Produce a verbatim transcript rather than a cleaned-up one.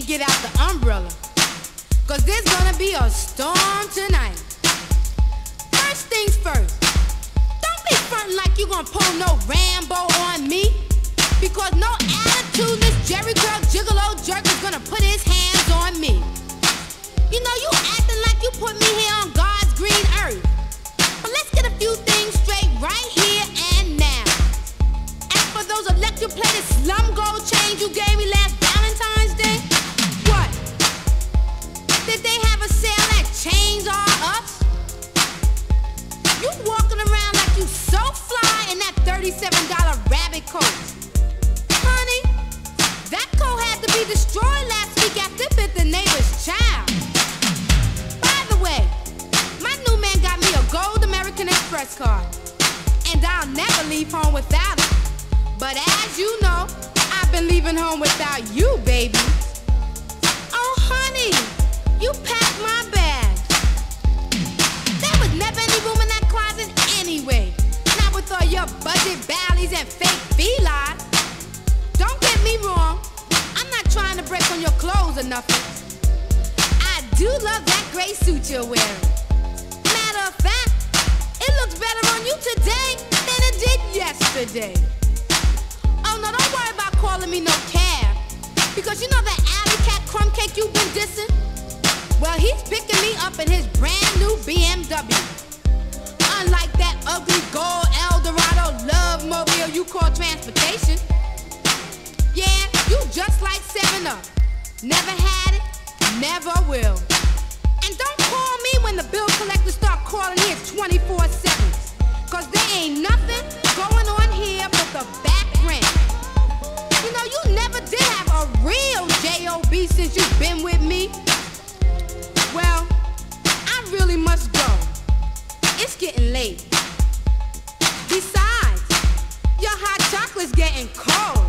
and get out the umbrella, cause there's gonna be a storm tonight. First things first, don't be frontin' like you gonna pull no Rambo on me, because no attitudeless Jerry Curl Gigolo jerk is gonna put his hands on me. You know, you acting like you put me here on God's green earth. But let's get a few things straight right here and now. As for those electroplated slum gold chains you gave me last Valentine's Day, what? Did they have a sale at Chains R Us? You walking around like you so fly in that thirty-seven dollar rabbit coat. Be destroyed last week after bit the neighbor's child. By the way, my new man got me a gold American Express card, and I'll never leave home without it. But as you know, I've been leaving home without you, baby. Oh, honey, you packed my bag. There was never any room in that closet anyway, not with all your budget valleys and fake felines. Don't get me wrong, trying to break on your clothes or nothing. I do love that gray suit you're wearing. Matter of fact, it looks better on you today than it did yesterday. Oh no, don't worry about calling me no cab, because you know that alley cat crumb cake you've been dissing? Well, he's picking me up in his brand new B M W. Unlike that ugly gold Eldorado love mobile you call transportation. Yeah, you just like seven up. Never had it, never will. And don't call me when the bill collectors start calling here twenty-four seven. Cause there ain't nothing going on here but the back rent. You know, you never did have a real J O B since you've been with me. Well, I really must go. It's getting late. Besides, your hot chocolate's getting cold.